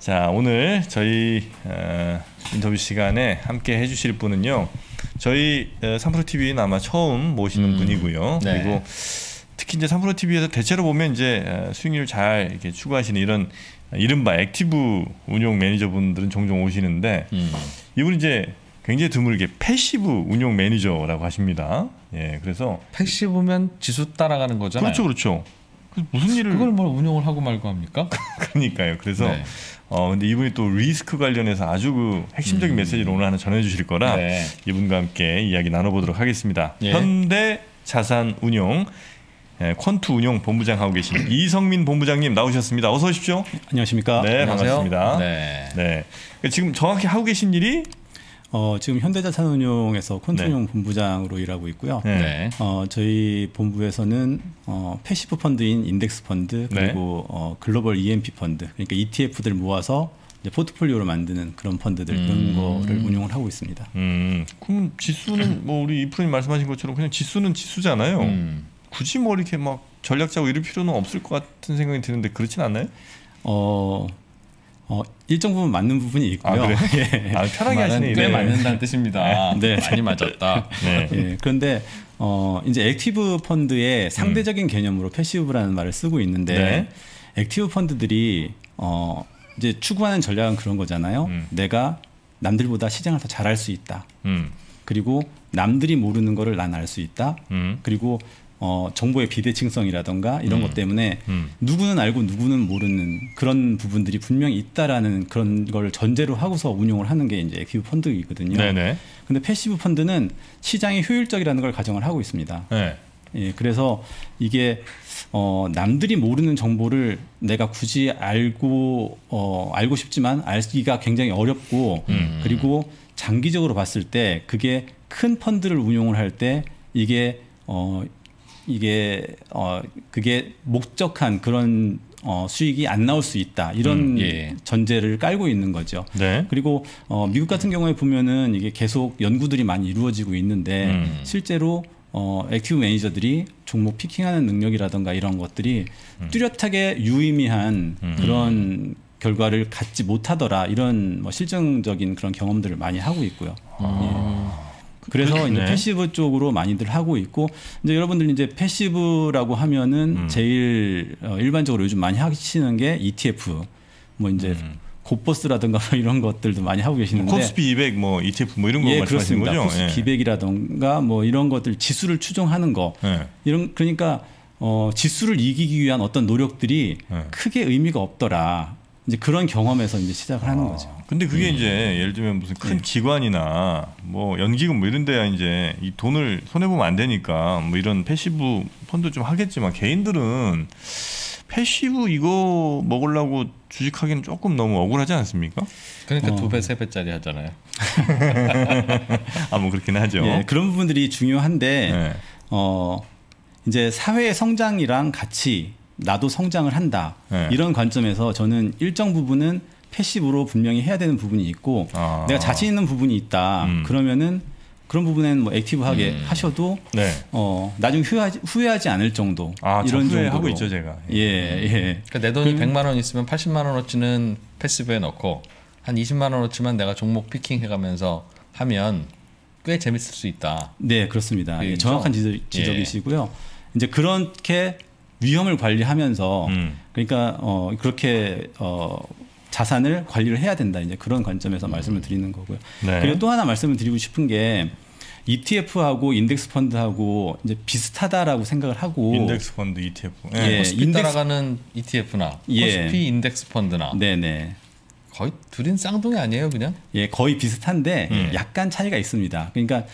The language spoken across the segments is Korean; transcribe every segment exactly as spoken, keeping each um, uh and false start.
자, 오늘 저희 어, 인터뷰 시간에 함께 해주실 분은요, 저희 삼프로티비는 아마 처음 모시는 음, 분이고요. 네. 그리고 특히 이제 삼프로티비에서 대체로 보면 이제 수익률 잘 이렇게 추구하시는 이런 이른바 액티브 운용 매니저분들은 종종 오시는데 음. 이분은 이제 굉장히 드물게 패시브 운용 매니저라고 하십니다. 예, 그래서 패시브면 지수 따라가는 거잖아요. 그렇죠, 그렇죠. 무슨 일을 그걸 뭘 운용을 하고 말고 합니까? 그러니까요. 그래서 네. 어 근데 이분이 또 리스크 관련해서 아주 그 핵심적인 음. 메시지를 오늘 하나 전해주실 거라 네. 이분과 함께 이야기 나눠보도록 하겠습니다. 예. 현대자산운용 예, 퀀트 운용 본부장 하고 계신 이성민 본부장님 나오셨습니다. 어서 오십시오. 안녕하십니까? 네, 안녕하세요. 반갑습니다. 네. 네. 지금 정확히 하고 계신 일이 어, 지금 현대자산운용에서 퀀트운용 네. 본부장으로 일하고 있고요. 네. 어, 저희 본부에서는 어, 패시브 펀드인 인덱스 펀드 그리고 네. 어, 글로벌 이엠피 펀드, 그러니까 이티에프들 모아서 이제 포트폴리오로 만드는 그런 펀드들 음. 그런 거를 운용을 하고 있습니다. 음. 그럼 지수는 뭐 우리 이 프로님 말씀하신 것처럼 그냥 지수는 지수잖아요. 음. 굳이 뭐 이렇게 막 전략 짜고 이럴 필요는 없을 것 같은 생각이 드는데 그렇진 않나요? 어. 어 일정 부분 맞는 부분이 있고요. 아, 그래요? 예. 아, 편하게 하시네. 꽤 맞는다는 뜻입니다. 네. 많이 맞았다. 네. 예. 그런데 어 이제 액티브 펀드의 상대적인 음. 개념으로 패시브라는 말을 쓰고 있는데 네. 액티브 펀드들이 어 이제 추구하는 전략은 그런 거잖아요. 음. 내가 남들보다 시장을 더 잘할 수 있다. 음. 그리고 남들이 모르는 거를 난 알 수 있다. 음. 그리고 어, 정보의 비대칭성이라던가 이런 음, 것 때문에 음. 누구는 알고 누구는 모르는 그런 부분들이 분명히 있다라는 그런 걸 전제로 하고서 운용을 하는 게 이제 액티브 펀드이거든요. 네네. 근데 패시브 펀드는 시장이 효율적이라는 걸 가정을 하고 있습니다. 네. 예, 그래서 이게 어, 남들이 모르는 정보를 내가 굳이 알고 어, 알고 싶지만 알기가 굉장히 어렵고 음. 그리고 장기적으로 봤을 때 그게 큰 펀드를 운용을 할 때 이게 어, 이게 어 그게 목적한 그런 어 수익이 안 나올 수 있다 이런 음, 예. 전제를 깔고 있는 거죠. 네. 그리고 어 미국 같은 경우에 보면은 이게 계속 연구들이 많이 이루어지고 있는데 음. 실제로 어 액티브 매니저들이 종목 피킹하는 능력이라든가 이런 것들이 음. 뚜렷하게 유의미한 음. 그런 결과를 갖지 못하더라 이런 뭐 실증적인 그런 경험들을 많이 하고 있고요. 아. 예. 그래서 이제 네. 패시브 쪽으로 많이들 하고 있고, 이제 여러분들 이제 패시브라고 하면은 음. 제일 일반적으로 요즘 많이 하시는 게 이티에프, 뭐 이제 음. 곱버스라든가 이런 것들도 많이 하고 계시는데 코스피 이백, 뭐 이티에프 뭐 이런 거 예, 말씀하시는 거죠? 코스피 예. 이백이라든가 뭐 이런 것들 지수를 추종하는 거, 예. 이런 그러니까 어, 지수를 이기기 위한 어떤 노력들이 예. 크게 의미가 없더라. 이제 그런 경험에서 이제 시작을 하는 아, 거죠. 근데 그게 음. 이제 예를 들면 무슨 큰 네. 기관이나 뭐 연기금 뭐 이런 데야 이제 이 돈을 손해 보면 안 되니까 뭐 이런 패시브 펀드 좀 하겠지만 개인들은 패시브 이거 먹으려고 주식하기는 조금 너무 억울하지 않습니까? 그러니까 어. 두 배, 세 배짜리 하잖아요. 아, 뭐 그렇긴 하죠. 예, 그런 부분들이 중요한데 네. 어 이제 사회의 성장이랑 같이 나도 성장을 한다. 네. 이런 관점에서 저는 일정 부분은 패시브로 분명히 해야 되는 부분이 있고 아. 내가 자신 있는 부분이 있다. 음. 그러면은 그런 부분에는 뭐 액티브하게 음. 하셔도 네. 어, 나중에 후회하지, 후회하지 않을 정도. 아, 이런 정도 하고 있죠, 제가. 예, 예. 예. 그러니까 내 돈이 그, 백만 원 있으면 팔십만 원어치는 패시브에 넣고 한 이십만 원어치만 내가 종목 피킹 해 가면서 하면 꽤 재밌을 수 있다. 네, 그렇습니다. 그 예, 정확한 지적, 지적이시고요. 예. 이제 그렇게 위험을 관리하면서 음. 그러니까 어, 그렇게 어, 자산을 관리를 해야 된다. 이제 그런 관점에서 말씀을 드리는 거고요. 네. 그리고 또 하나 말씀을 드리고 싶은 게 이티에프하고 인덱스 펀드하고 이제 비슷하다라고 생각을 하고 인덱스 펀드, 이티에프. 예, 예 코스피 따라가는 이티에프나 예. 코스피 인덱스 펀드나. 네네. 거의 둘은 쌍둥이 아니에요, 그냥? 예, 거의 비슷한데 음. 약간 차이가 있습니다. 그러니까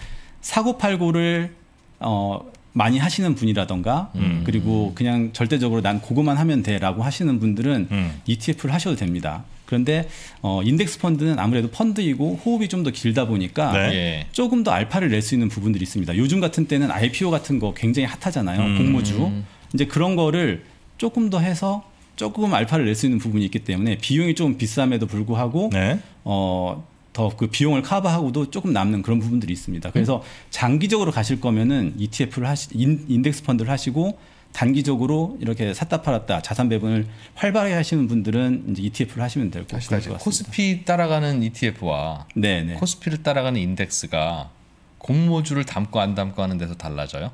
사고 팔고를 어. 많이 하시는 분이라던가 음. 그리고 그냥 절대적으로 난 그것만 하면 돼 라고 하시는 분들은 음. 이티에프를 하셔도 됩니다. 그런데 어, 인덱스 펀드는 아무래도 펀드이고 호흡이 좀 더 길다 보니까 네. 조금 더 알파를 낼 수 있는 부분들이 있습니다. 요즘 같은 때는 아이피오 같은 거 굉장히 핫하잖아요. 음. 공모주. 이제 그런 거를 조금 더 해서 조금 알파를 낼 수 있는 부분이 있기 때문에 비용이 좀 비쌈에도 불구하고 네. 어, 더 그 비용을 커버하고도 조금 남는 그런 부분들이 있습니다. 그래서 장기적으로 가실 거면은 이티에프를 하시, 인, 인덱스 펀드를 하시고 단기적으로 이렇게 샀다 팔았다 자산 배분을 활발히 하시는 분들은 이제 이티에프를 하시면 될 것 같습니다. 코스피 따라가는 이티에프와 네네. 코스피를 따라가는 인덱스가 공모주를 담고 안 담고 하는 데서 달라져요?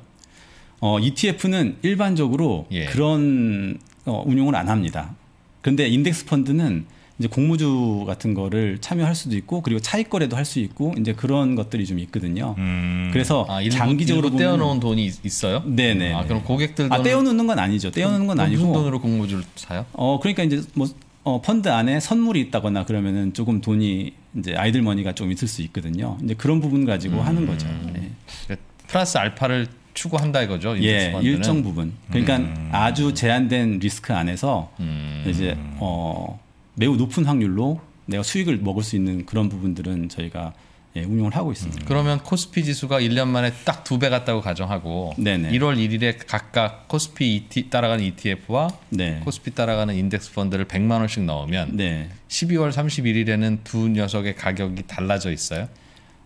어, 이티에프는 일반적으로 예. 그런 어, 운용을 안 합니다. 그런데 인덱스 펀드는 이제 공모주 같은 거를 참여할 수도 있고 그리고 차익 거래도 할 수 있고 이제 그런 것들이 좀 있거든요. 음. 그래서 아, 일부, 장기적으로 일부 떼어놓은 돈이 있어요? 네네. 아 그럼 고객들 아 떼어놓는 건 아니죠. 떼어놓는 건 아니고 무슨 돈으로 공모주를 사요? 어 그러니까 이제 뭐 어, 펀드 안에 선물이 있다거나 그러면은 조금 돈이 이제 아이들 머니가 좀 있을 수 있거든요. 이제 그런 부분 가지고 음. 하는 거죠. 네. 플러스 알파를 추구한다 이거죠. 예, 일정 부분. 그러니까 음. 아주 제한된 리스크 안에서 음. 이제 어. 매우 높은 확률로 내가 수익을 먹을 수 있는 그런 부분들은 저희가 예, 운용을 하고 있습니다. 음. 그러면 코스피 지수가 일 년 만에 딱 두 배 갔다고 가정하고 네네. 일월 일일에 각각 코스피 이티, 따라가는 이티에프와 네. 코스피 따라가는 인덱스 펀드를 백만 원씩 넣으면 네. 십이월 삼십일일에는 두 녀석의 가격이 달라져 있어요?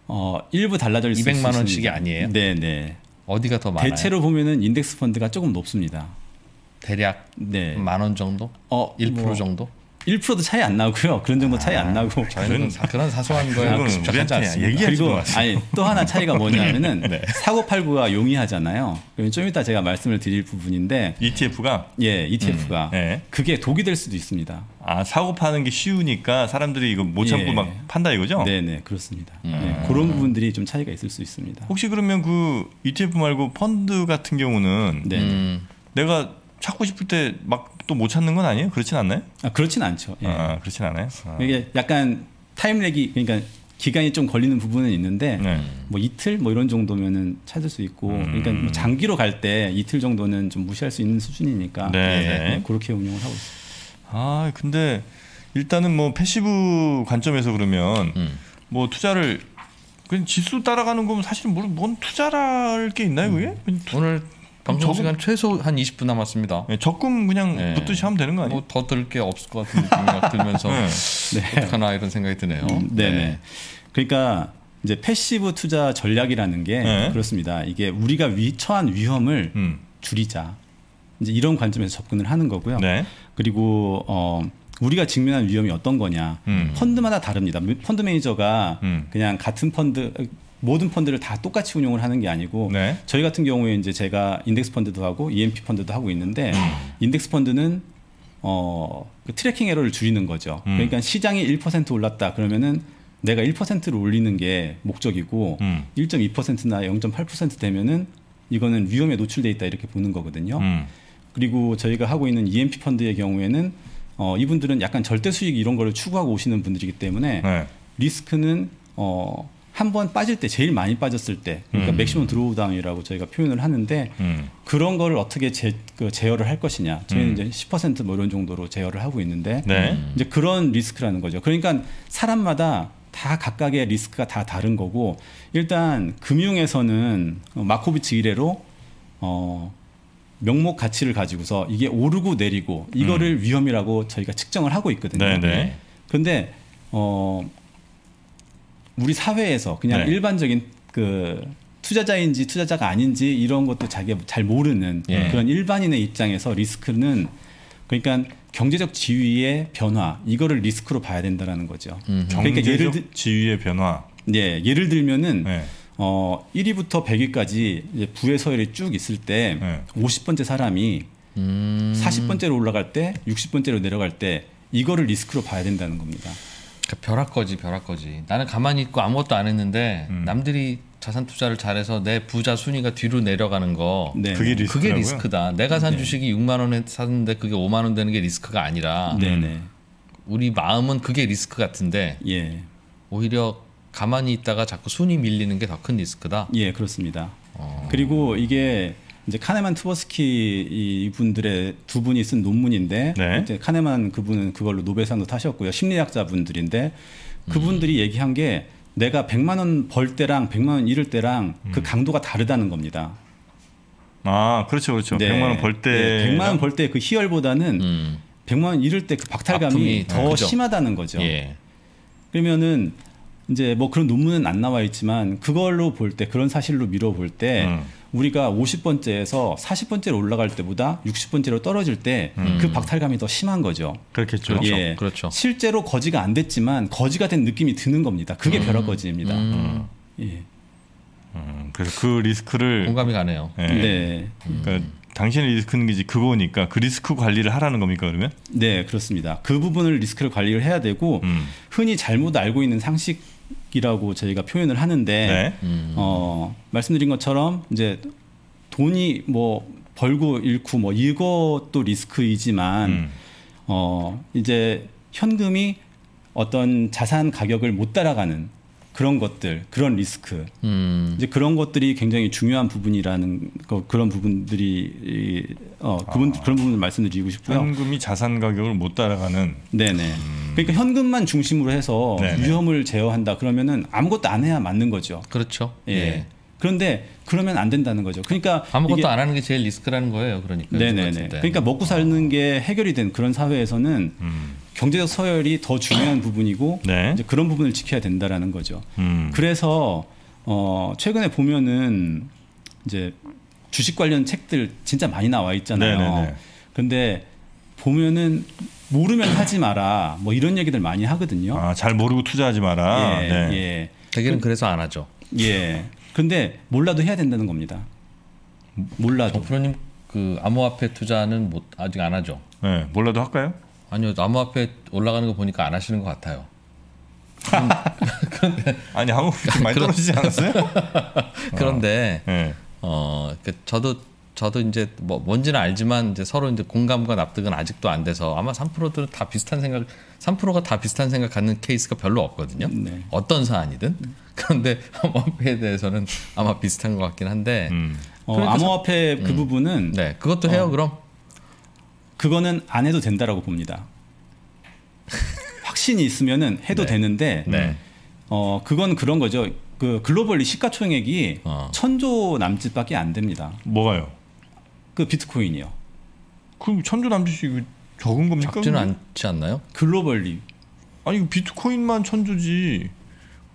어, 일부 달라져 있습니다. 이백만 원씩이 아니에요? 네네. 어디가 더 많아요? 대체로 보면은 인덱스 펀드가 조금 높습니다. 대략 네. 만 원 정도? 어, 일 퍼센트 뭐. 정도? 일 퍼센트도 차이 안 나고요. 그런 정도 차이 아, 안 나고. 저희는 사, 그런 사소한 거에 집착하지 않습니다. 그리고 아니, 또 하나 차이가 뭐냐면은 네. 사고팔고가 용이하잖아요. 그럼 좀 이따 제가 말씀을 드릴 부분인데 이티에프가 예, 이티에프가 음. 네. 그게 독이 될 수도 있습니다. 아, 사고 파는 게 쉬우니까 사람들이 이거 못 참고 예. 막 판다 이거죠? 네, 네, 그렇습니다. 음. 네, 그런 부분들이 좀 차이가 있을 수 있습니다. 혹시 그러면 그 이티에프 말고 펀드 같은 경우는 네. 음. 내가 찾고 싶을 때 막 또 못 찾는 건 아니에요? 그렇진 않나요? 아, 그렇진 않죠. 예. 아, 그렇진 않아요? 아. 이게 약간 타임렉이 그러니까 기간이 좀 걸리는 부분은 있는데 네. 뭐 이틀 뭐 이런 정도면은 찾을 수 있고 음. 그러니까 뭐 장기로 갈 때 이틀 정도는 좀 무시할 수 있는 수준이니까 네. 네. 네. 그렇게 운영을 하고 있습니다. 아, 근데 일단은 뭐 패시브 관점에서 그러면 음. 뭐 투자를 그냥 지수 따라가는 거면 사실은 뭘, 뭔 투자랄 게 있나요, 그게? 음. 투... 오늘 방송 시간 최소 한 이십 분 남았습니다. 네, 적금 그냥 네. 붙듯이 하면 되는 거 아니에요? 뭐 더 들 게 없을 것 같은 느낌이 막 들면서 네. 어떡하나 이런 생각이 드네요. 음, 네네. 네. 그러니까 이제 패시브 투자 전략이라는 게 네. 그렇습니다. 이게 우리가 위, 처한 위험을 음. 줄이자. 이제 이런 관점에서 접근을 하는 거고요. 네. 그리고 어, 우리가 직면한 위험이 어떤 거냐. 음. 펀드마다 다릅니다. 펀드 매니저가 음. 그냥 같은 펀드 모든 펀드를 다 똑같이 운용을 하는 게 아니고 네. 저희 같은 경우에 이제 제가 인덱스 펀드도 하고 이엠피 펀드도 하고 있는데 인덱스 펀드는 어, 그 트래킹 에러를 줄이는 거죠. 음. 그러니까 시장이 일 퍼센트 올랐다 그러면은 내가 일 퍼센트를 올리는 게 목적이고 음. 일 점 이 퍼센트나 영 점 팔 퍼센트 되면은 이거는 위험에 노출돼 있다 이렇게 보는 거거든요. 음. 그리고 저희가 하고 있는 이엠피 펀드의 경우에는 어, 이분들은 약간 절대 수익 이런 거를 추구하고 오시는 분들이기 때문에 네. 리스크는 어, 한번 빠질 때 제일 많이 빠졌을 때 그러니까 음. 맥시멈 드로우 다운이라고 저희가 표현을 하는데 음. 그런 거를 어떻게 제, 그 제어를 할 것이냐 저희는 음. 이제 십 퍼센트 뭐 이런 정도로 제어를 하고 있는데 네. 이제 그런 리스크라는 거죠. 그러니까 사람마다 다 각각의 리스크가 다 다른 거고 일단 금융에서는 마코비치 이래로 어, 명목 가치를 가지고서 이게 오르고 내리고 이거를 음. 위험이라고 저희가 측정을 하고 있거든요. 네네. 그런데 어. 우리 사회에서 그냥 네. 일반적인 그 투자자인지 투자자가 아닌지 이런 것도 자기가 잘 모르는 예. 그런 일반인의 입장에서 리스크는 그러니까 경제적 지위의 변화 이거를 리스크로 봐야 된다라는 거죠. 음. 그러니까 경제적 예를 들, 지위의 변화. 네, 예를 들면은 네. 어, 일 위부터 백 위까지 이제 부의 서열이 쭉 있을 때 네. 오십 번째 사람이 음. 사십 번째로 올라갈 때 육십 번째로 내려갈 때 이거를 리스크로 봐야 된다는 겁니다. 그러니까 벼락거지 벼락거지. 나는 가만히 있고 아무것도 안 했는데 음. 남들이 자산 투자를 잘해서 내 부자 순위가 뒤로 내려가는 거 네. 그게, 그게 리스크다. 내가 산 네. 주식이 육만 원에 샀는데 그게 오만 원 되는 게 리스크가 아니라 네. 음. 우리 마음은 그게 리스크 같은데 예. 오히려 가만히 있다가 자꾸 순위 밀리는 게 더 큰 리스크다. 예, 그렇습니다. 어... 그리고 이게 이제 카네만 트버스키 이분들의 두 분이 쓴 논문인데 네. 이제 카네만 그분은 그걸로 노벨상도 타셨고요. 심리학자분들인데 그분들이 음. 얘기한 게 내가 백만 원 벌 때랑 백만 원 잃을 때랑 음. 그 강도가 다르다는 겁니다. 아, 그렇죠. 그렇죠. 네. 백만 원 벌 때 네, 백만 원 벌 때 그 희열보다는 음. 백만 원 잃을 때 그 박탈감이 더 그죠. 심하다는 거죠. 예. 그러면은 이제 뭐 그런 논문은 안 나와 있지만 그걸로 볼 때 그런 사실로 미뤄 볼 때 음. 우리가 오십 번째에서 사십 번째로 올라갈 때보다 육십 번째로 떨어질 때 그 음. 박탈감이 더 심한 거죠. 그렇겠죠. 그렇죠. 예. 그렇죠. 실제로 거지가 안 됐지만 거지가 된 느낌이 드는 겁니다. 그게 음. 벼락거지입니다. 음. 예. 음. 그래서 그 리스크를 공감이 가네요. 예. 네. 음. 그러니까 당신의 리스크는 이제 그거니까 그 리스크 관리를 하라는 겁니까 그러면? 네, 그렇습니다. 그 부분을 리스크를 관리를 해야 되고 음. 흔히 잘못 알고 있는 상식이라고 저희가 표현을 하는데 네. 음. 어, 말씀드린 것처럼 이제 돈이 뭐 벌고 잃고 뭐 이것도 리스크이지만 음. 어, 이제 현금이 어떤 자산 가격을 못 따라가는 그런 것들, 그런 리스크, 음. 이제 그런 것들이 굉장히 중요한 부분이라는 거, 그런 부분들이 어, 그분, 아. 그런 부분을 말씀드리고 싶고요. 현금이 자산 가격을 못 따라가는. 네네. 음. 그러니까 현금만 중심으로 해서 네네. 위험을 제어한다. 그러면은 아무것도 안 해야 맞는 거죠. 그렇죠. 예. 예. 그런데 그러면 안 된다는 거죠. 그러니까 아무것도 이게... 안 하는 게 제일 리스크라는 거예요. 그러니까. 네네네. 그러니까 먹고 사는 아. 게 해결이 된 그런 사회에서는. 음. 경제적 서열이 더 중요한 부분이고 네. 이제 그런 부분을 지켜야 된다라는 거죠. 음. 그래서 어, 최근에 보면은 이제 주식 관련 책들 진짜 많이 나와 있잖아요. 근데 보면은 모르면 하지 마라 뭐 이런 얘기들 많이 하거든요. 아, 잘 모르고 투자하지 마라. 예, 네. 예. 대개는 그, 그래서 안 하죠. 예. 근데 몰라도 해야 된다는 겁니다. 몰라도. 정 프로님 그 암호화폐 투자는 못 아직 안 하죠. 네, 몰라도 할까요? 아니요. 암호화폐 올라가는 거 보니까 안 하시는 것 같아요. 그런데 아니 암호화폐 많이 떨어지지 않았어요? 그런데 어, 네. 어 그 저도 저도 이제 뭐 뭔지는 알지만 이제 서로 이제 공감과 납득은 아직도 안 돼서 아마 삼프로들은 다 비슷한 생각, 삼프로가 다 비슷한 생각 갖는 케이스가 별로 없거든요. 네. 어떤 사안이든. 그런데 암호화폐에 대해서는 아마 비슷한 것 같긴 한데. 음. 어, 그러니까 암호화폐 음. 그 부분은 네 그것도 해요. 어. 그럼. 그거는 안 해도 된다라고 봅니다. 확신이 있으면은 해도 네. 되는데 네. 어 그건 그런 거죠. 그 글로벌리 시가총액이 어. 천조 남짓밖에 안 됩니다. 뭐가요? 그 비트코인이요. 그럼 천조 남짓이 적은 겁니까? 적지는 않지 않나요? 글로벌리. 아니 비트코인만 천조지.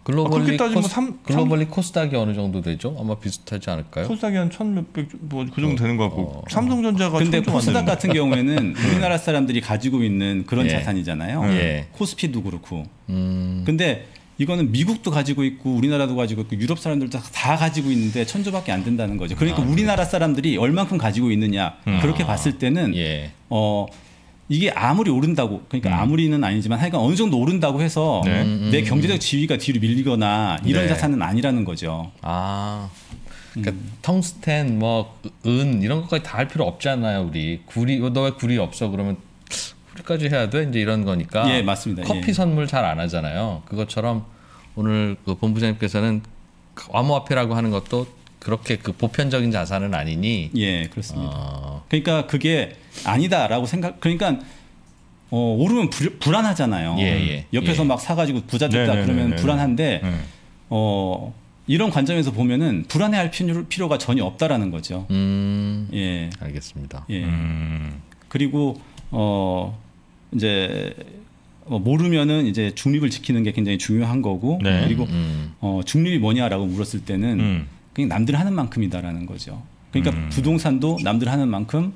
글로벌리, 아, 그렇게 따지면 코스, 삼, 글로벌리 삼, 코스닥이 어느 정도 되죠? 아마 비슷하지 않을까요? 코스닥이 한 천 몇백 뭐 그 정도 어, 되는 것 같고 어, 삼성전자가 근데 코스닥 같은 경우에는 우리나라 사람들이 가지고 있는 그런 예. 자산이잖아요. 예. 코스피도 그렇고. 음. 근데 이거는 미국도 가지고 있고 우리나라도 가지고 있고 유럽 사람들도 다 가지고 있는데 천조밖에 안 된다는 거죠. 그러니까 아, 우리나라 네. 사람들이 얼만큼 가지고 있느냐 음. 그렇게 봤을 때는 예. 어. 이게 아무리 오른다고 그러니까 음. 아무리는 아니지만 하여간 어느 정도 오른다고 해서 네. 음, 내 경제적 지위가 뒤로 밀리거나 이런 네. 자산은 아니라는 거죠. 아, 그러니까 음. 텅스텐, 뭐 은 이런 것까지 다 할 필요 없잖아요. 우리 구리, 너 왜 구리 없어? 그러면 구리까지 해야 돼? 이제 이런 거니까. 예, 맞습니다. 커피 예. 선물 잘 안 하잖아요. 그것처럼 오늘 그 본부장님께서는 암호화폐라고 하는 것도 그렇게 그 보편적인 자산은 아니니. 예, 그렇습니다. 어... 그러니까 그게 아니다라고 생각. 그러니까 어, 오르면 불, 불안하잖아요. 예, 예, 옆에서 예. 막 사가지고 부자 됐다 네, 그러면 네, 네, 불안한데 네. 어, 이런 관점에서 보면은 불안해할 필요, 필요가 전혀 없다라는 거죠. 음, 예, 알겠습니다. 예. 음. 그리고 어, 이제. 어, 모르면은 이제 중립을 지키는 게 굉장히 중요한 거고 네, 그리고 음. 어, 중립이 뭐냐라고 물었을 때는. 음. 그냥 남들 하는 만큼이다라는 거죠. 그러니까 음. 부동산도 남들 하는 만큼,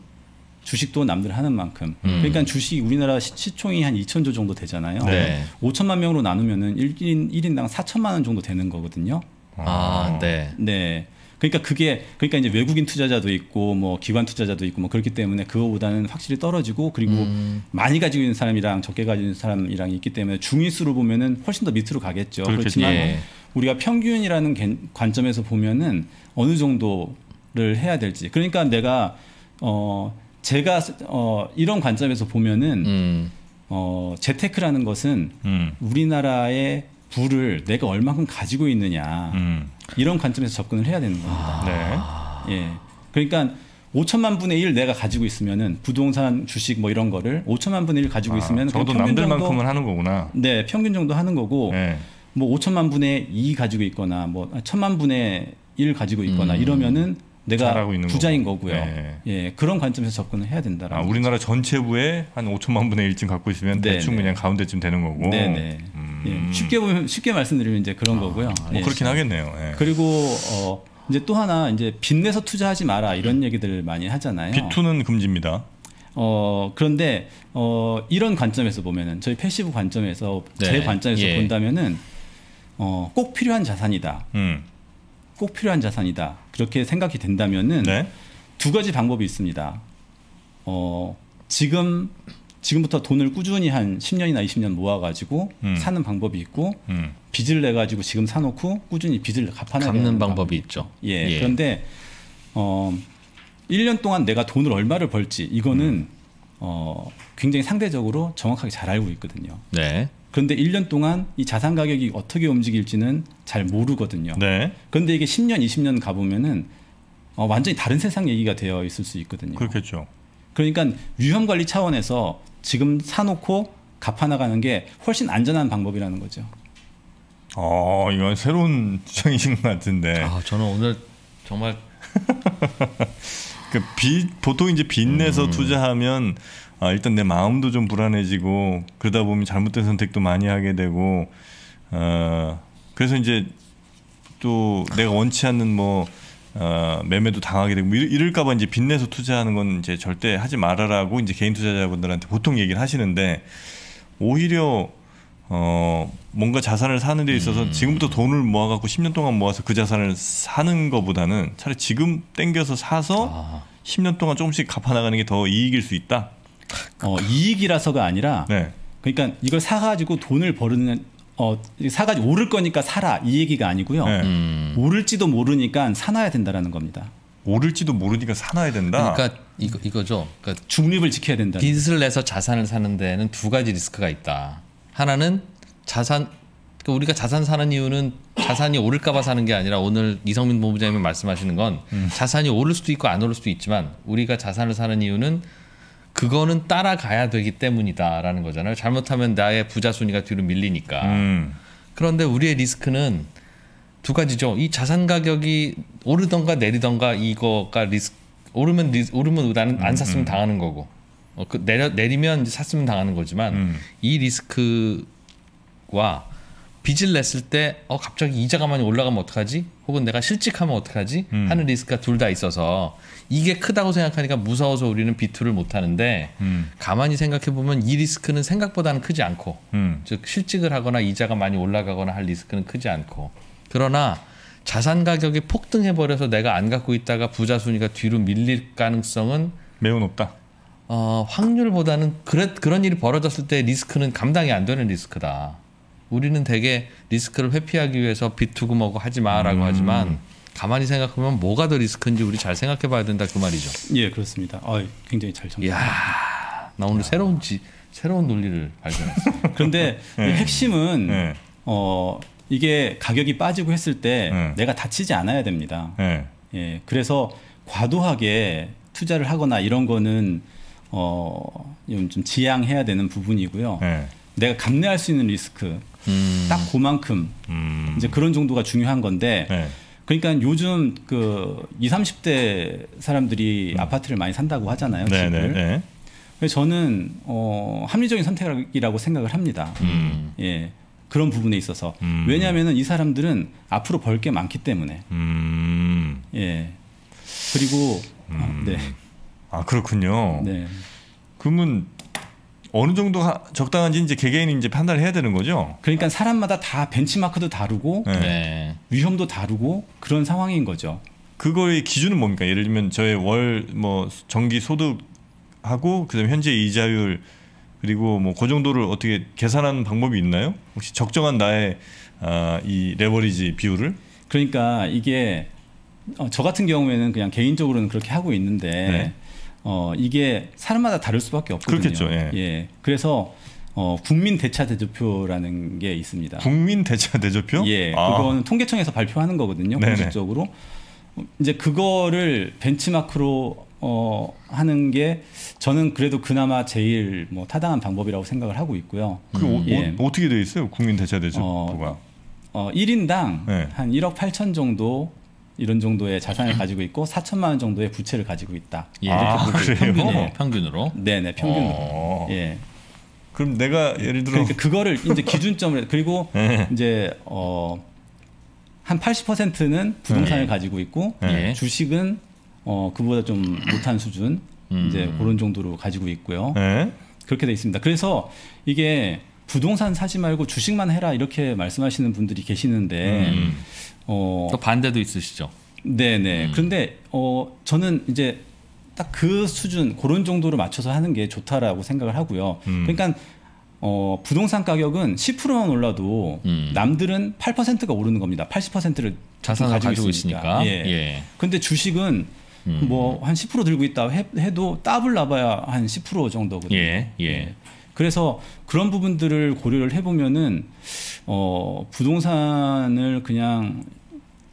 주식도 남들 하는 만큼. 음. 그러니까 주식이 우리나라 시, 시총이 한 이천조 정도 되잖아요. 네. 오천만 명으로 나누면은 일 인, 일 인당 사천만 원 정도 되는 거거든요. 아, 네. 네. 그러니까 그게 그러니까 이제 외국인 투자자도 있고 뭐 기관 투자자도 있고 뭐 그렇기 때문에 그거보다는 확실히 떨어지고 그리고 음. 많이 가지고 있는 사람이랑 적게 가지고 있는 사람이랑 있기 때문에 중위수로 보면은 훨씬 더 밑으로 가겠죠. 그렇지만 예. 우리가 평균이라는 관점에서 보면은 어느 정도를 해야 될지. 그러니까 내가 어 제가 어 이런 관점에서 보면은 음. 어 재테크라는 것은 음. 우리나라의 부를 내가 얼마큼 가지고 있느냐 음. 이런 관점에서 접근을 해야 되는 겁니다. 아. 네. 예. 그러니까 오천만 분의 일 내가 가지고 있으면은 부동산, 주식 뭐 이런 거를 오천만 분의 일 가지고 아, 있으면 저도 남들만큼은 하는 거구나. 네, 평균 정도 하는 거고 네. 뭐 오천만 분의 이 가지고 있거나 뭐 천만 분의 일 가지고 있거나 음. 이러면은 내가 부자인 거고. 거고요. 네. 예, 그런 관점에서 접근을 해야 된다라는. 아, 우리나라 전체 부의 한 오천만 분의 일쯤 갖고 있으면 네, 대충 네. 그냥 가운데쯤 되는 거고. 네, 네. 음. 예, 쉽게 보면 쉽게 말씀드리면 이제 그런 아, 거고요. 뭐 예, 그렇긴 예. 하겠네요. 예. 그리고 어, 이제 또 하나 이제 빚 내서 투자하지 마라 이런 얘기들 많이 하잖아요. 빚투는 금지입니다. 어 그런데 어, 이런 관점에서 보면은 저희 패시브 관점에서 네. 제 관점에서 예. 본다면은 어, 꼭 필요한 자산이다. 음. 꼭 필요한 자산이다. 그렇게 생각이 된다면은 네? 두 가지 방법이 있습니다. 어, 지금 지금부터 돈을 꾸준히 한 십 년이나 이십 년 모아가지고 음. 사는 방법이 있고 음. 빚을 내가지고 지금 사놓고 꾸준히 빚을 갚아내는 갚는 방법이 있죠. 예. 예. 그런데 어, 일 년 동안 내가 돈을 얼마를 벌지 이거는 음. 어, 굉장히 상대적으로 정확하게 잘 알고 있거든요. 네. 그런데 일 년 동안 이 자산 가격이 어떻게 움직일지는 잘 모르거든요. 네. 그런데 이게 십 년, 이십 년 가보면은 어, 완전히 다른 세상 얘기가 되어 있을 수 있거든요. 그렇겠죠. 그러니까 위험 관리 차원에서 지금 사놓고 갚아나가는 게 훨씬 안전한 방법이라는 거죠. 어, 이건 새로운 주장이신 것 같은데. 아, 저는 오늘 정말 그 빚, 보통 이제 빚 내서 음. 투자하면. 아, 일단 내 마음도 좀 불안해지고 그러다 보면 잘못된 선택도 많이 하게 되고 어, 그래서 이제 또 내가 원치 않는 뭐 어, 매매도 당하게 되고 이럴까 봐 이제 빚내서 투자하는 건 이제 절대 하지 말아라고 이제 개인 투자자분들한테 보통 얘기를 하시는데 오히려 어, 뭔가 자산을 사는 데 있어서 음. 지금부터 돈을 모아 갖고 십 년 동안 모아서 그 자산을 사는 거보다는 차라리 지금 땡겨서 사서 아. 십 년 동안 조금씩 갚아 나가는 게 더 이익일 수 있다. 어, 이익이라서가 아니라 네. 그러니까 이걸 사가지고 돈을 버는 어, 사가지고 오를 거니까 사라 이 얘기가 아니고요. 네. 음. 오를지도 모르니까 사놔야 된다라는 겁니다. 오를지도 모르니까 사놔야 된다. 그러니까 이거, 이거죠. 그러니까 중립을 지켜야 된다. 빚을 내서 자산을 사는 데는 두 가지 리스크가 있다. 하나는 자산 그러니까 우리가 자산 사는 이유는 자산이 오를까 봐 사는 게 아니라 오늘 이성민 본부장님이 말씀하시는 건 음. 자산이 오를 수도 있고 안 오를 수도 있지만 우리가 자산을 사는 이유는 그거는 따라가야 되기 때문이다라는 거잖아요. 잘못하면 나의 부자 순위가 뒤로 밀리니까. 음. 그런데 우리의 리스크는 두 가지죠. 이 자산 가격이 오르던가 내리던가 이거가 리스크. 오르면 리스, 오르면 나는 안 샀으면 당하는 거고 어, 그 내려, 내리면 이제 샀으면 당하는 거지만 음. 이 리스크와 빚을 냈을 때 어, 갑자기 이자가 많이 올라가면 어떡하지? 혹은 내가 실직하면 어떡하지? 음. 하는 리스크가 둘 다 있어서 이게 크다고 생각하니까 무서워서 우리는 비투를 못하는데 음. 가만히 생각해보면 이 리스크는 생각보다는 크지 않고 음. 즉 실직을 하거나 이자가 많이 올라가거나 할 리스크는 크지 않고 그러나 자산 가격이 폭등해버려서 내가 안 갖고 있다가 부자 순위가 뒤로 밀릴 가능성은 매우 높다. 어, 확률보다는 그래, 그런 일이 벌어졌을 때 리스크는 감당이 안 되는 리스크다. 우리는 되게 리스크를 회피하기 위해서 비투고 뭐고 하지 마라고 음. 하지만 가만히 생각하면 뭐가 더 리스크인지 우리 잘 생각해 봐야 된다 그 말이죠. 예, 그렇습니다. 아, 굉장히 잘 정리했습니다. 이야, 나 오늘 야. 새로운 지, 새로운 논리를 발견했어요. 그런데 네. 핵심은 네. 어, 이게 가격이 빠지고 했을 때 네. 내가 다치지 않아야 됩니다. 네. 예, 그래서 과도하게 투자를 하거나 이런 거는 어, 좀 지양해야 되는 부분이고요. 네. 내가 감내할 수 있는 리스크 음. 딱 그만큼 음. 이제 그런 정도가 중요한 건데 네. 그러니까 요즘 그 이십, 삼십 대 사람들이 음. 아파트를 많이 산다고 하잖아요. 네, 네, 네. 그래서 저는 어, 합리적인 선택이라고 생각을 합니다. 음. 예, 그런 부분에 있어서 음. 왜냐하면은 이 사람들은 앞으로 벌 게 많기 때문에. 음. 예. 그리고 음. 아, 네. 아 그렇군요. 네. 그러면. 어느 정도 적당한지 이제 개개인이 이제 판단을 해야 되는 거죠. 그러니까 사람마다 다 벤치마크도 다르고 네. 위험도 다르고 그런 상황인 거죠. 그거의 기준은 뭡니까? 예를 들면 저의 월 뭐 정기 소득하고 그다음 현재 이자율 그리고 뭐 그 정도를 어떻게 계산하는 방법이 있나요? 혹시 적정한 나의 아, 이 레버리지 비율을? 그러니까 이게 어, 저 같은 경우에는 그냥 개인적으로는 그렇게 하고 있는데 네. 어, 이게 사람마다 다를 수밖에 없거든요. 그렇겠죠. 예. 예. 그래서 어, 국민 대차 대조표라는 게 있습니다. 국민 대차 대조표? 예. 아. 그거는 통계청에서 발표하는 거거든요. 네네. 공식적으로. 이제 그거를 벤치마크로 어, 하는 게 저는 그래도 그나마 제일 뭐 타당한 방법이라고 생각을 하고 있고요. 그 음. 예. 어, 어떻게 돼 있어요? 국민 대차 대조표가? 어, 어, 일 인당 네. 한 일억 팔천 정도 이런 정도의 자산을 가지고 있고 사천만 원 정도의 부채를 가지고 있다. 예, 아, 그래요? 평균, 예. 평균으로? 네네 평균으로. 어. 예. 그럼 내가 예를 들어 그러니까 그거를 이제 기준점을 그리고 네. 이제 어, 한 팔십 퍼센트는 부동산을 네. 가지고 있고 네. 주식은 어, 그보다 좀 못한 수준 음. 이제 그런 정도로 가지고 있고요. 네. 그렇게 돼 있습니다. 그래서 이게 부동산 사지 말고 주식만 해라 이렇게 말씀하시는 분들이 계시는데 음. 어, 또 반대도 있으시죠? 네네. 음. 그런데 어, 저는 이제 딱 그 수준 그런 정도로 맞춰서 하는 게 좋다라고 생각을 하고요. 음. 그러니까 어, 부동산 가격은 십 퍼센트만 올라도 음. 남들은 팔 퍼센트가 오르는 겁니다. 팔십 퍼센트를 자산을 가지고, 가지고 있으니까. 있으니까. 예. 예. 근데 주식은 음. 뭐 한 십 퍼센트 들고 있다 해, 해도 따블 나봐야 한 십 퍼센트 정도거든요. 예. 예. 예. 그래서 그런 부분들을 고려를 해보면은 어, 부동산을 그냥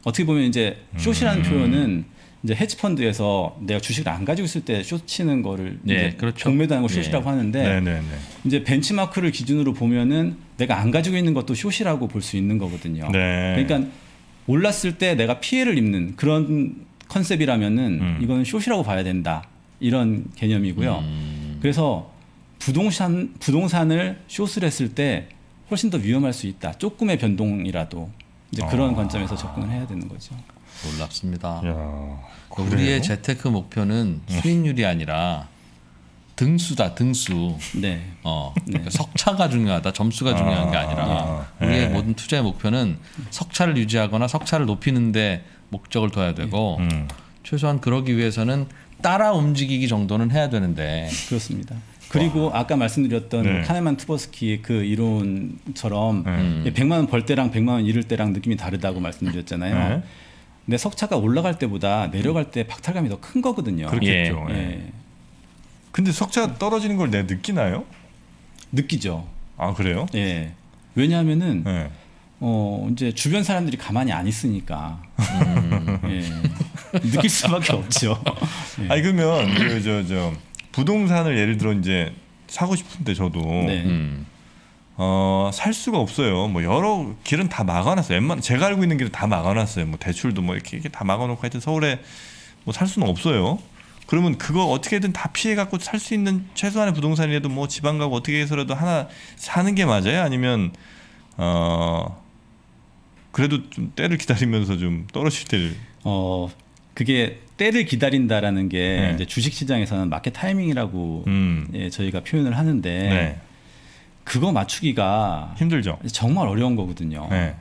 어떻게 보면 이제 숏이라는 음. 표현은 이제 헤지펀드에서 내가 주식을 안 가지고 있을 때 숏치는 거를 네, 이제 그렇죠. 공매도하는 걸 숏이라고 네. 하는데 네, 네, 네. 이제 벤치마크를 기준으로 보면은 내가 안 가지고 있는 것도 숏이라고 볼 수 있는 거거든요. 네. 그러니까 올랐을 때 내가 피해를 입는 그런 컨셉이라면은 음. 이건 숏이라고 봐야 된다 이런 개념이고요. 음. 그래서 부동산 부동산을 숏을 했을 때 훨씬 더 위험할 수 있다. 조금의 변동이라도 이제 그런 아. 관점에서 접근을 해야 되는 거죠. 놀랍습니다. 야, 우리의 재테크 목표는 수익률이 아니라 등수다, 등수. 네. 어, 네. 석차가 중요하다, 점수가 중요한 게 아니라 아, 네. 우리의 모든 투자의 목표는 석차를 유지하거나 석차를 높이는데 목적을 둬야 되고 네. 음. 최소한 그러기 위해서는 따라 움직이기 정도는 해야 되는데. 그렇습니다. 그리고 와. 아까 말씀드렸던 네. 카너먼 트버스키의 그 이론처럼 음. 백만 원 벌 때랑 백만 원 잃을 때랑 느낌이 다르다고 말씀드렸잖아요. 네. 근데 석차가 올라갈 때보다 내려갈 때 박탈감이 더 큰 거거든요. 그렇겠죠. 예. 예. 근데 석차 떨어지는 걸 내 느끼나요? 느끼죠. 아 그래요? 예. 왜냐하면은 예. 어 이제 주변 사람들이 가만히 안 있으니까 음. 예. 느낄 수밖에 없죠. 예. 아니 그러면 그 저 저 부동산을 예를 들어 이제 사고 싶은데 저도 네. 음. 어, 살 수가 없어요. 뭐 여러 길은 다 막아놨어요. 웬만 제가 알고 있는 길은 다 막아놨어요. 뭐 대출도 뭐 이렇게, 이렇게 다 막아놓고 하여튼 서울에 뭐 살 수는 없어요. 그러면 그거 어떻게든 다 피해 갖고 살 수 있는 최소한의 부동산이라도 뭐 지방 가고 어떻게 해서라도 하나 사는 게 맞아요? 아니면 어 그래도 좀 때를 기다리면서 좀 떨어질 때를 어 그게 때를 기다린다라는 게 네. 이제 주식시장에서는 마켓 타이밍이라고 음. 예, 저희가 표현을 하는데 네. 그거 맞추기가 힘들죠. 정말 어려운 거거든요. 네.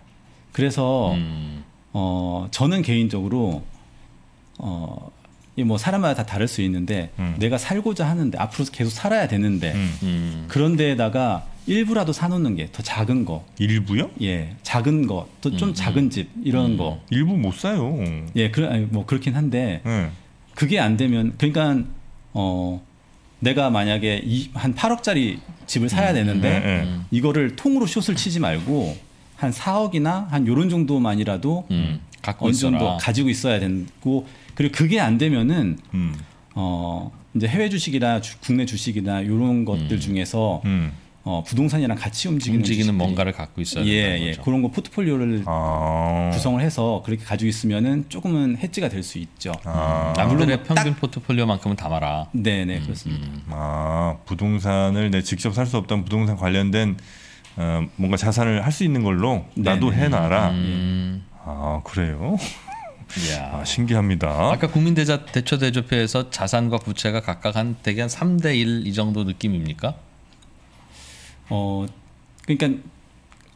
그래서 음. 어, 저는 개인적으로 어, 뭐 사람마다 다 다를 수 있는데 음. 내가 살고자 하는데 앞으로 계속 살아야 되는데 음. 음. 그런 데에다가 일부라도 사놓는 게 더 작은 거. 일부요? 예, 작은 거, 또 좀 음. 작은 집 이런 음. 거. 일부 못 사요. 예, 그, 아니, 뭐 그렇긴 한데 네. 그게 안 되면 그러니까 어, 내가 만약에 이, 한 팔억짜리 집을 사야 되는데 네, 네, 네. 이거를 통으로 숏을 치지 말고 한 사억이나 한 요런 정도만이라도 음, 갖고 어느 정도 있어라. 가지고 있어야 되고 그리고 그게 안 되면은 음. 어, 이제 해외 주식이나 주, 국내 주식이나 요런 것들 음. 중에서 음. 어, 부동산이랑 같이 움직이는, 움직이는 뭔가를 갖고 있어야 예, 된다는 거죠. 예, 그런 거 포트폴리오를 아 구성을 해서 그렇게 가지고 있으면은 조금은 해지가 될 수 있죠. 아 음. 남들의 평균 포트폴리오만큼은 담아라. 네네 음, 그렇습니다. 음. 아 부동산을 내 직접 살 수 없다면 부동산 관련된 어, 뭔가 자산을 할 수 있는 걸로 네네. 나도 해놔라. 음. 아 그래요? 아, 신기합니다. 아까 국민대차 대조표에서 자산과 부채가 각각 한 대개 한 삼 대 일 이 정도 느낌입니까? 어 그러니까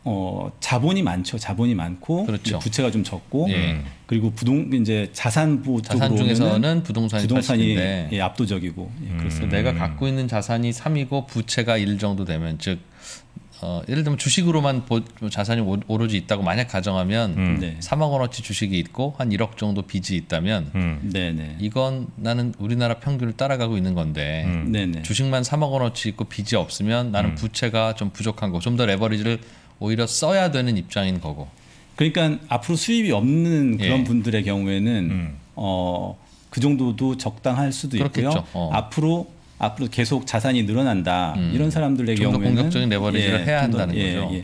어, 자본이 많죠. 자본이 많고 그렇죠. 구체가 좀 적고 예. 그리고 부동 이제 자산부 자산 중에서는 부동산이, 부동산이 예, 압도적이고 예, 그렇습니다. 음. 내가 갖고 있는 자산이 삼이고 부채가 일 정도 되면 즉 어, 예를 들면 주식으로만 보, 자산이 오, 오로지 있다고 만약 가정하면 음. 네. 삼억 원어치 주식이 있고 한 일억 정도 빚이 있다면 음. 네네. 이건 나는 우리나라 평균을 따라가고 있는 건데 음. 네네. 주식만 삼억 원어치 있고 빚이 없으면 나는 음. 부채가 좀 부족한 거고 좀 더 레버리지를 오히려 써야 되는 입장인 거고. 그러니까 앞으로 수입이 없는 그런 예. 분들의 경우에는 음. 어, 그 정도도 적당할 수도 그렇겠죠. 있고요. 어. 앞으로 앞으로 계속 자산이 늘어난다. 음. 이런 사람들의 좀 경우에는 좀 더 공격적인 레버리지를 예, 해야 한다는 예, 거죠. 예.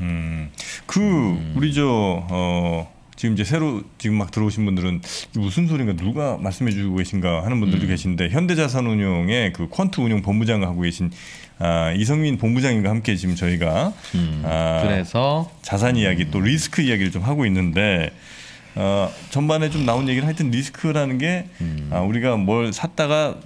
음, 그 음. 우리 저 어, 지금 이제 새로 지금 막 들어오신 분들은 무슨 소린가 누가 말씀해주고 계신가 하는 분들도 음. 계신데 현대자산운용의 그 퀀트 운용 본부장을 하고 계신. 아, 이성민 본부장님과 함께 지금 저희가 음, 아, 그래서 자산 이야기 또 리스크 이야기를 좀 하고 있는데 어, 전반에 좀 나온 얘기는 하여튼 리스크라는 게 음. 아, 우리가 뭘 샀다가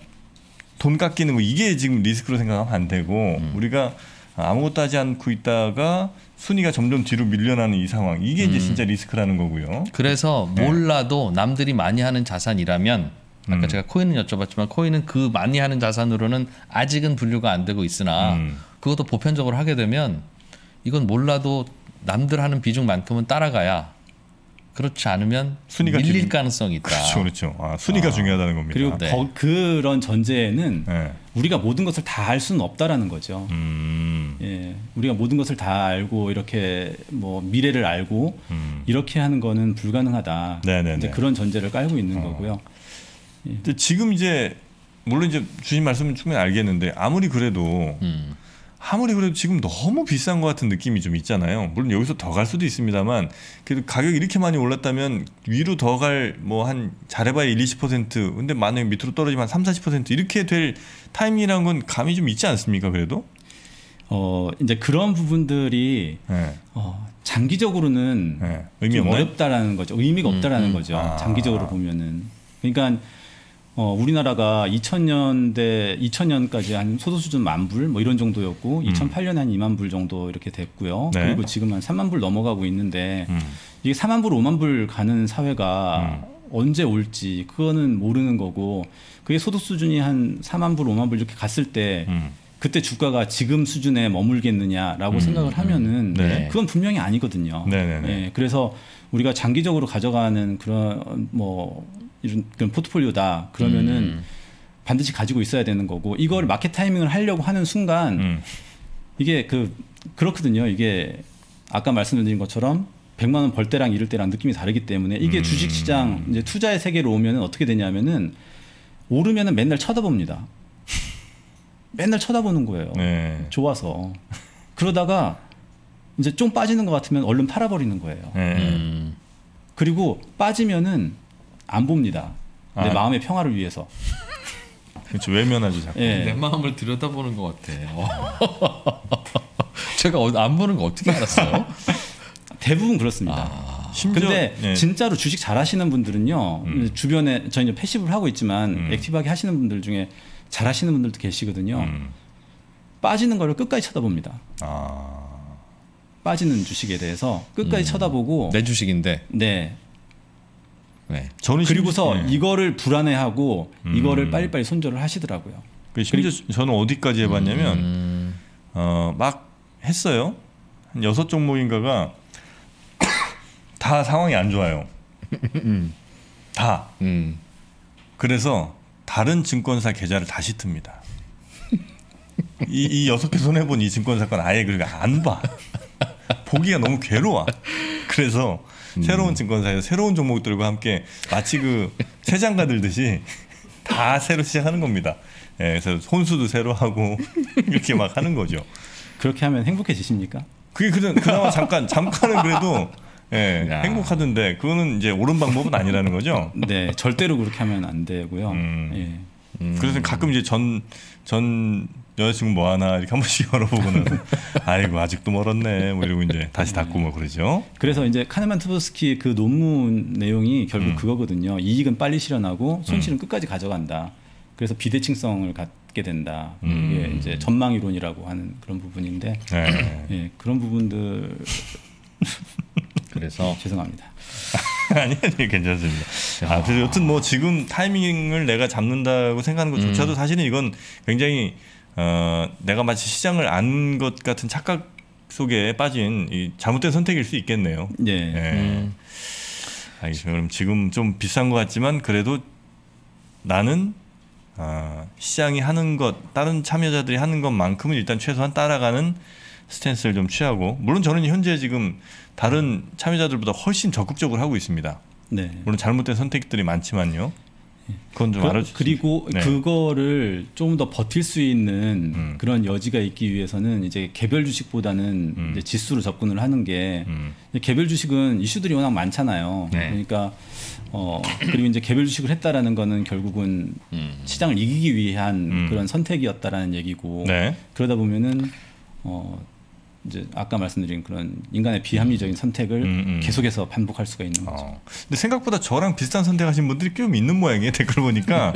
돈 깎이는 거 이게 지금 리스크로 생각하면 안 되고 음. 우리가 아무것도 하지 않고 있다가 순위가 점점 뒤로 밀려나는 이 상황 이게 음. 이제 진짜 리스크라는 거고요. 그래서 네. 몰라도 남들이 많이 하는 자산이라면 아까 음. 제가 코인은 여쭤봤지만 코인은 그 많이 하는 자산으로는 아직은 분류가 안 되고 있으나 음. 그것도 보편적으로 하게 되면 이건 몰라도 남들 하는 비중만큼은 따라가야 그렇지 않으면 순위가 밀릴 중... 가능성이 있다. 그렇죠, 그렇죠. 아, 순위가 아. 중요하다는 겁니다. 그리고 네. 거, 그런 전제에는 네. 우리가 모든 것을 다 알 수는 없다라는 거죠. 음. 예, 우리가 모든 것을 다 알고 이렇게 뭐 미래를 알고 음. 이렇게 하는 거는 불가능하다. 이제 그런 전제를 깔고 있는 어. 거고요. 근데 지금 이제 물론 이제 주신 말씀은 충분히 알겠는데 아무리 그래도 음. 아무리 그래도 지금 너무 비싼 것 같은 느낌이 좀 있잖아요. 물론 여기서 더 갈 수도 있습니다만 그래도 가격이 이렇게 많이 올랐다면 위로 더 갈 뭐 한 잘해봐야 일, 이십 퍼센트 근데 만약에 밑으로 떨어지면 한 삼, 사십 퍼센트 이렇게 될 타이밍이라는 건 감이 좀 있지 않습니까? 그래도 어 이제 그런 부분들이 네. 어, 장기적으로는 네. 의미 어렵다라는 거죠. 의미가 음, 없다라는 음. 거죠. 아. 장기적으로 보면은 그러니까. 어, 우리나라가 이천 년대, 이천 년까지 한 소득 수준 만 불 뭐 이런 정도였고 음. 이천팔 년에 한 이만 불 정도 이렇게 됐고요. 네. 그리고 지금 한 삼만 불 넘어가고 있는데 음. 이게 사만 불, 오만 불 가는 사회가 음. 언제 올지 그거는 모르는 거고 그게 소득 수준이 한 사만 불, 오만 불 이렇게 갔을 때 음. 그때 주가가 지금 수준에 머물겠느냐라고 음. 생각을 하면은 네. 그건 분명히 아니거든요. 네, 그래서 우리가 장기적으로 가져가는 그런 뭐 이런 포트폴리오다 그러면은 음. 반드시 가지고 있어야 되는 거고 이걸 마켓 타이밍을 하려고 하는 순간 음. 이게 그 그렇거든요. 이게 아까 말씀드린 것처럼 백만 원 벌 때랑 잃을 때랑 느낌이 다르기 때문에 이게 음. 주식시장 이제 투자의 세계로 오면은 어떻게 되냐면은 오르면은 맨날 쳐다봅니다. 맨날 쳐다보는 거예요. 네. 좋아서 그러다가 이제 좀 빠지는 것 같으면 얼른 팔아버리는 거예요. 네. 음. 그리고 빠지면은 안 봅니다. 아. 내 마음의 평화를 위해서. 그렇죠. 외면하지 자꾸. 예. 내 마음을 들여다보는 것 같아. 제가 안 보는 거 어떻게 알았어요? 대부분 그렇습니다. 아. 심지어, 근데 예. 진짜로 주식 잘하시는 분들은요. 음. 주변에 저희는 패시브를 하고 있지만 음. 액티브하게 하시는 분들 중에 잘하시는 분들도 계시거든요. 음. 빠지는 걸 끝까지 쳐다봅니다. 아. 빠지는 주식에 대해서 끝까지 음. 쳐다보고. 내 주식인데. 네. 네. 저는 그리고서 네. 이거를 불안해하고 음. 이거를 빨리빨리 손절을 하시더라고요. 심지어 그리고, 저는 어디까지 해봤냐면 음. 어, 막 했어요. 한 여섯 종목인가가 다 상황이 안 좋아요. 다. 음. 그래서 다른 증권사 계좌를 다시 틉니다. 이, 이 여섯 개 손해본 이 증권사 건 아예 그리고 안 봐. 보기가 너무 괴로워. 그래서 새로운 증권사에서 새로운 종목들과 함께 마치 그 새장 가들듯이 다 새로 시작하는 겁니다. 예, 그래서 혼수도 새로 하고 이렇게 막 하는 거죠. 그렇게 하면 행복해지십니까? 그게 그냥, 그나마 잠깐 잠깐은 그래도 예, 행복하던데 그거는 이제 옳은 방법은 아니라는 거죠. 네, 절대로 그렇게 하면 안 되고요. 음, 예. 음. 그래서 가끔 이제 전 전 여자친구 뭐 하나 이렇게 한 번씩 열어보고는 아이고 아직도 멀었네 뭐 이러고 이제 다시 닫고 뭐 그러죠. 그래서 이제 카너먼 트버스키 그 논문 내용이 결국 음. 그거거든요. 이익은 빨리 실현하고 손실은 음. 끝까지 가져간다. 그래서 비대칭성을 갖게 있게 된다. 음. 이게 이제 전망 이론이라고 하는 그런 부분인데 네. 예, 그런 부분들 그래서 죄송합니다. 아니, 아니 괜찮습니다. 아, 그래서 여튼 뭐 지금 타이밍을 내가 잡는다고 생각하는 것조차도 음. 사실은 이건 굉장히 어, 내가 마치 시장을 안 것 같은 착각 속에 빠진 이 잘못된 선택일 수 있겠네요. 예. 예. 음. 알겠습니다. 그럼 지금 좀 비싼 것 같지만 그래도 나는 아, 시장이 하는 것, 다른 참여자들이 하는 것만큼은 일단 최소한 따라가는 스탠스를 좀 취하고, 물론 저는 현재 지금 다른 참여자들보다 훨씬 적극적으로 하고 있습니다. 네. 물론 잘못된 선택들이 많지만요. 그건 좀 알아주세요. 그리고 네. 그거를 좀 더 버틸 수 있는 음. 그런 여지가 있기 위해서는 이제 개별 주식보다는 음. 이제 지수로 접근을 하는 게 음. 개별 주식은 이슈들이 워낙 많잖아요. 네. 그러니까 어 그리고 이제 개별 주식을 했다라는 거는 결국은 음. 시장을 이기기 위한 음. 그런 선택이었다라는 얘기고 네. 그러다 보면은 어. 이제 아까 말씀드린 그런 인간의 비합리적인 선택을 음, 음. 계속해서 반복할 수가 있는 거죠. 어. 근데 생각보다 저랑 비슷한 선택하신 분들이 꽤 있는 모양이에요. 댓글 보니까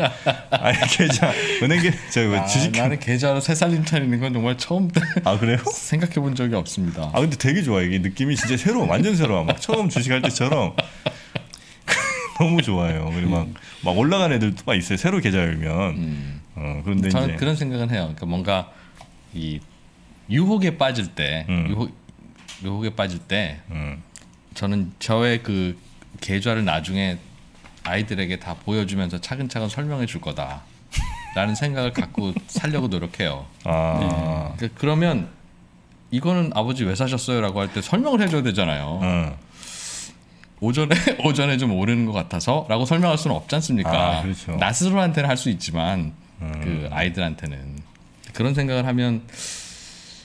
아니, 계좌 은행 계좌 아, 주식 나는 계좌로 세 살림 차리는 건 정말 처음 아 그래요? 생각해 본 적이 없습니다. 아 근데 되게 좋아. 이게 느낌이 진짜 새로워. 완전 새로워. 막 처음 주식할 때처럼 너무 좋아요. 그리고 막, 막 올라간 애들도 막 있어요. 새로 계좌 열면 음. 어, 그런데 저는 이제 그런 생각은 해요. 그러니까 뭔가 이 유혹에 빠질 때, 음. 유혹, 유혹에 빠질 때, 음. 저는 저의 그 계좌를 나중에 아이들에게 다 보여주면서 차근차근 설명해 줄 거다라는 생각을 갖고 살려고 노력해요. 아. 네. 그러면 이거는 아버지 왜 사셨어요라고 할 때 설명을 해줘야 되잖아요. 음. 오전에 오전에 좀 오르는 것 같아서라고 설명할 수는 없지 않습니까? 아, 그렇죠. 나 스스로한테는 할 수 있지만 음. 그 아이들한테는 그런 생각을 하면.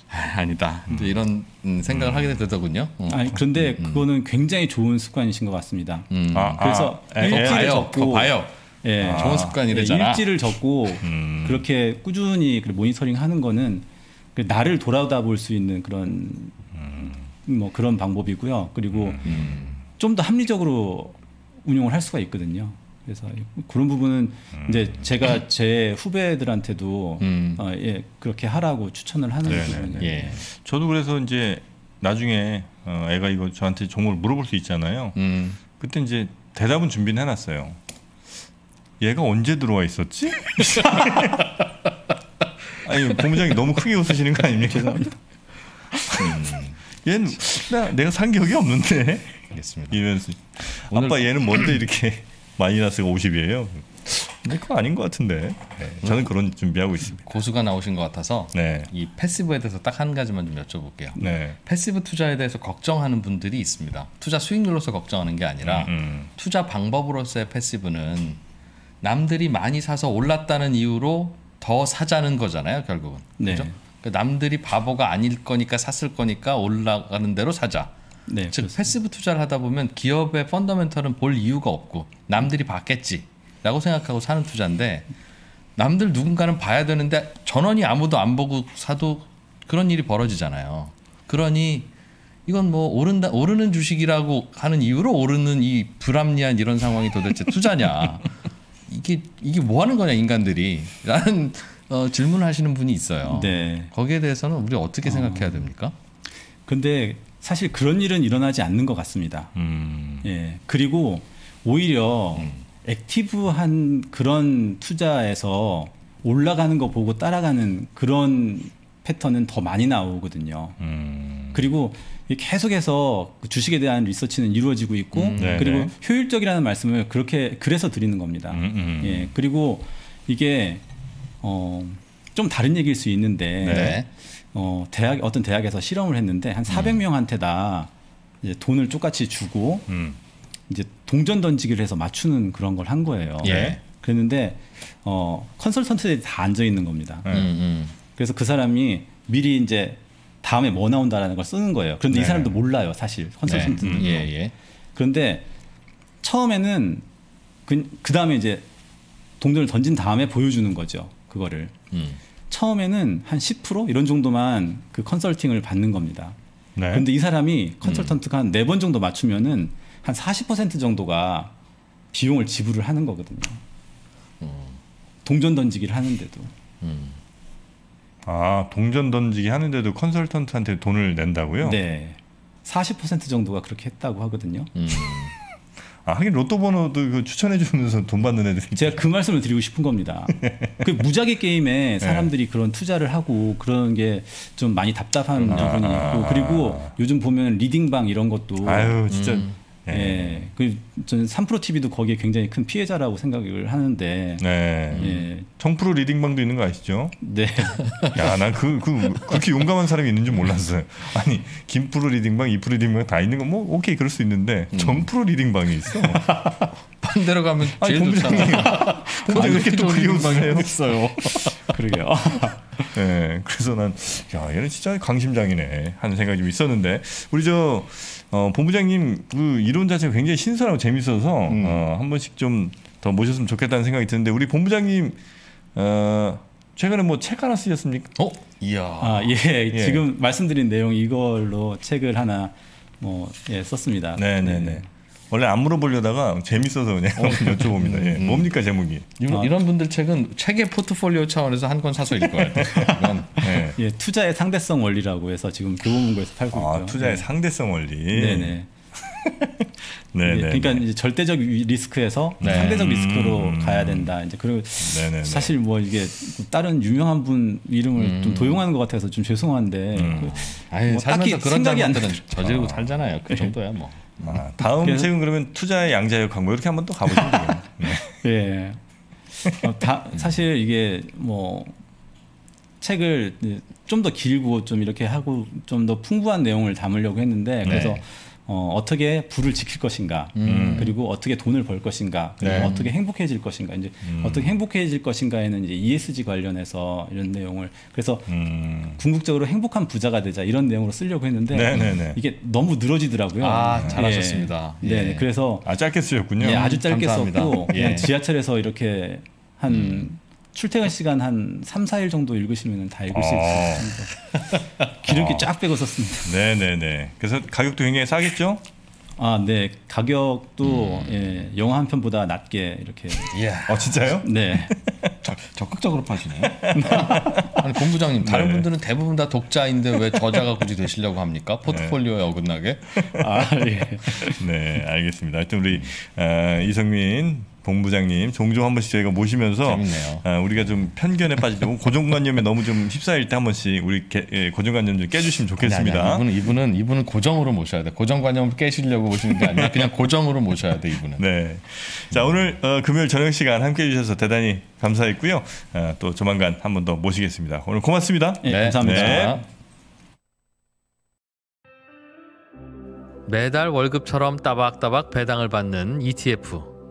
아니다. 음. 이런 생각을 음. 하게 되더군요. 어. 아니, 그런데 음. 그거는 굉장히 좋은 습관이신 것 같습니다. 음. 아, 그래서 아, 일지를 적고, 봐요. 예, 아. 좋은 습관이래잖아. 일지를 적고 음. 그렇게 꾸준히 모니터링하는 거는 나를 돌아다볼 수 있는 그런 음. 뭐 그런 방법이고요. 그리고 음. 좀 더 합리적으로 운용을 할 수가 있거든요. 그래서 그런 부분은 음. 이제 제가 제 후배들한테도 음. 어, 예, 그렇게 하라고 추천을 하는 거예요. 예. 저도 그래서 이제 나중에 어, 애가 이거 저한테 종목을 물어볼 수 있잖아요. 음. 그때 이제 대답은 준비는 해놨어요. 얘가 언제 들어와 있었지? 아니 본부장이 너무 크게 웃으시는 거 아닙니까? 죄송합니다. 음. 얘는 나, 내가 산 기억이 없는데. 알겠습니다. 이러면서 오늘... 아빠 얘는 뭔데 이렇게. 마이너스가 오십이에요. 근데 그건 아닌 것 같은데. 네, 저는 그런 준비하고 있습니다. 고수가 나오신 것 같아서 네. 이 패시브에 대해서 딱 한 가지만 좀 여쭤볼게요. 네. 패시브 투자에 대해서 걱정하는 분들이 있습니다. 투자 수익률로서 걱정하는 게 아니라 음, 음. 투자 방법으로서의 패시브는 남들이 많이 사서 올랐다는 이유로 더 사자는 거잖아요. 결국은. 네. 그죠? 그러니까 남들이 바보가 아닐 거니까 샀을 거니까 올라가는 대로 사자. 네, 즉 그렇습니다. 패시브 투자를 하다 보면 기업의 펀더멘털은 볼 이유가 없고 남들이 봤겠지라고 생각하고 사는 투자인데 남들 누군가는 봐야 되는데 전원이 아무도 안 보고 사도 그런 일이 벌어지잖아요. 그러니 이건 뭐 오른다, 오르는 주식이라고 하는 이유로 오르는 이 불합리한 이런 상황이 도대체 투자냐. 이게 이게 뭐 하는 거냐 인간들이 라는 어, 질문하시는 분이 있어요. 네. 거기에 대해서는 우리 어떻게 어... 생각해야 됩니까? 근데 사실 그런 일은 일어나지 않는 것 같습니다. 음. 예, 그리고 오히려 음. 액티브한 그런 투자에서 올라가는 거 보고 따라가는 그런 패턴은 더 많이 나오거든요. 음. 그리고 계속해서 주식에 대한 리서치는 이루어지고 있고 음. 그리고 효율적이라는 말씀을 그렇게 그래서 드리는 겁니다. 음. 예, 그리고 이게 어, 좀 다른 얘기일 수 있는데 네. 어, 대학, 어떤 대학에서 실험을 했는데 한 사백 명한테 다 이제 돈을 똑같이 주고 음. 이제 동전 던지기를 해서 맞추는 그런 걸 한 거예요. 예. 그랬는데 어, 컨설턴트들이 다 앉아 있는 겁니다. 음, 음. 그래서 그 사람이 미리 이제 다음에 뭐 나온다라는 걸 쓰는 거예요. 그런데 네. 이 사람도 몰라요, 사실 컨설턴트들도. 네. 음, 예, 예. 그런데 처음에는 그, 그 다음에 이제 동전을 던진 다음에 보여주는 거죠, 그거를. 음. 처음에는 한 십 퍼센트 이런 정도만 그 컨설팅을 받는 겁니다. 네. 근데 이 사람이 컨설턴트가 음. 한 네 번 정도 맞추면은 한 사십 퍼센트 정도가 비용을 지불을 하는 거거든요. 음. 동전 던지기를 하는데도. 음. 아, 동전 던지기 하는데도 컨설턴트한테 돈을 낸다고요? 네. 사십 퍼센트 정도가 그렇게 했다고 하거든요. 음. 아, 하긴 로또 번호도 추천해 주면서 돈 받는 애들이. 제가 그 말씀을 드리고 싶은 겁니다. 그 무작위 게임에 사람들이 네. 그런 투자를 하고 그런 게 좀 많이 답답한 아, 여건이 있고, 그리고 요즘 보면 리딩방 이런 것도 아유 진짜 음. 예. 그 저는 삼프로티비도 거기에 굉장히 큰 피해자라고 생각을 하는데. 네. 예. 청프로 리딩방도 있는 거 아시죠? 네. 야, 난 그, 그, 그렇게 용감한 사람이 있는 줄 몰랐어요. 아니, 김프로 리딩방, 이프로 리딩방 다 있는 거 뭐 오케이 그럴 수 있는데 음. 정프로 리딩방이 있어. 반대로 가면 제일 좋잖아. 근데 이렇게 또 그리운 방이 없어요. 그러게요. 네, 그래서 난 야, 얘는 진짜 강심장이네 하는 생각이 좀 있었는데, 우리 저 어, 본부장님 그 이론 자체가 굉장히 신선하고 재밌어서 음. 어, 한 번씩 좀 더 모셨으면 좋겠다는 생각이 드는데, 우리 본부장님 어, 최근에 뭐 책 하나 쓰셨습니까? 어, 이야. 아, 예, 예. 지금 말씀드린 내용 이걸로 책을 하나 뭐 예, 썼습니다. 네, 네, 네. 원래 안 물어보려다가 재밌어서 그냥 어, 여쭤봅니다. 음, 예. 음. 뭡니까 제목이? 이런, 아, 이런 분들 책은 책의 포트폴리오 차원에서 한 권 사서 읽을 것 같아요. 네. 예, 투자의 상대성 원리라고 해서 지금 교보문고에서 팔고 아, 있고요. 투자의 네. 상대성 원리. 네네. 네, 네, 그러니까 네. 이제 절대적 리스크에서 네. 상대적 리스크로 음. 가야 된다. 이제 그리고 네, 네, 사실 뭐 이게 다른 유명한 분 이름을 음. 좀 도용하는 것 같아서 좀 죄송한데. 음. 그, 아유, 뭐 살면서 그런 사람들은 저지르고 아. 살잖아요. 그 정도야 뭐. 아, 다음 책은 그러면 투자의 양자역 광고 이렇게 한번 또 가보시면 되겠네요. 네. 예. 어, 다, 사실 이게 뭐 책을 좀 더 길고 좀 이렇게 하고 좀 더 풍부한 내용을 담으려고 했는데, 그래서 네. 어, 어떻게 부를 지킬 것인가, 음. 그리고 어떻게 돈을 벌 것인가, 그리고 네. 어떻게 행복해질 것인가, 이제 음. 어떻게 행복해질 것인가에는 이제 이에스지 관련해서 이런 내용을, 그래서 음. 궁극적으로 행복한 부자가 되자 이런 내용으로 쓰려고 했는데 네네네. 이게 너무 늘어지더라고요. 아, 잘하셨습니다. 네, 예. 예. 그래서 아, 짧게 쓰셨군요. 예, 아주 짧게 감사합니다. 썼고 예. 그냥 지하철에서 이렇게 한 음. 출퇴근 시간 한 삼, 사일 정도 읽으시면 다 읽을 수 아. 있습니다. 기름기 아. 쫙 빼고 썼습니다. 네네네. 그래서 가격도 굉장히 싸겠죠? 아, 네. 가격도 음. 예, 영화 한 편보다 낮게 이렇게. 예. 아, 진짜요? 네. 저, 적극적으로 파시네요. 아니, 본부장님, 다른 네. 분들은 대부분 다 독자인데 왜 저자가 굳이 되시려고 합니까? 포트폴리오에 네. 어긋나게. 아, 예. 네, 알겠습니다. 하여튼 우리 어, 이성민 본부장님 종종 한 번씩 저희가 모시면서 아, 우리가 좀 편견에 빠질 때, 고정관념에 너무 좀 휩싸일 때 한 번씩 우리 게, 예, 고정관념 좀 깨주시면 좋겠습니다. 아니, 아니, 아니. 이분은, 이분은 이분은 고정으로 모셔야 돼. 고정관념을 깨시려고 모시는 게 아니라 그냥 고정으로 모셔야 돼 이분은. 네. 자, 오늘 어, 금요일 저녁 시간 함께해 주셔서 대단히 감사했고요. 어, 또 조만간 한 번 더 모시겠습니다. 오늘 고맙습니다. 네, 네. 감사합니다. 네. 매달 월급처럼 따박따박 배당을 받는 이티에프.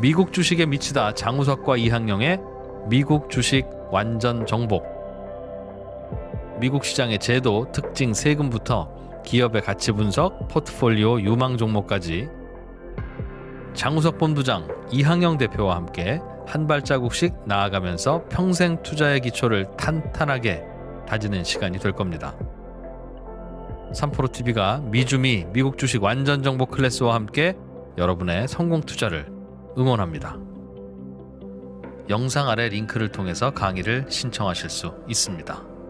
미국 주식에 미치다 장우석과 이항영의 미국 주식 완전 정복. 미국 시장의 제도, 특징, 세금부터 기업의 가치 분석, 포트폴리오, 유망 종목까지 장우석 본부장, 이항영 대표와 함께 한 발자국씩 나아가면서 평생 투자의 기초를 탄탄하게 다지는 시간이 될 겁니다. 삼프로티비가 미주미 미국 주식 완전 정복 클래스와 함께 여러분의 성공 투자를 응원합니다. 영상 아래 링크를 통해서 강의를 신청하실 수 있습니다.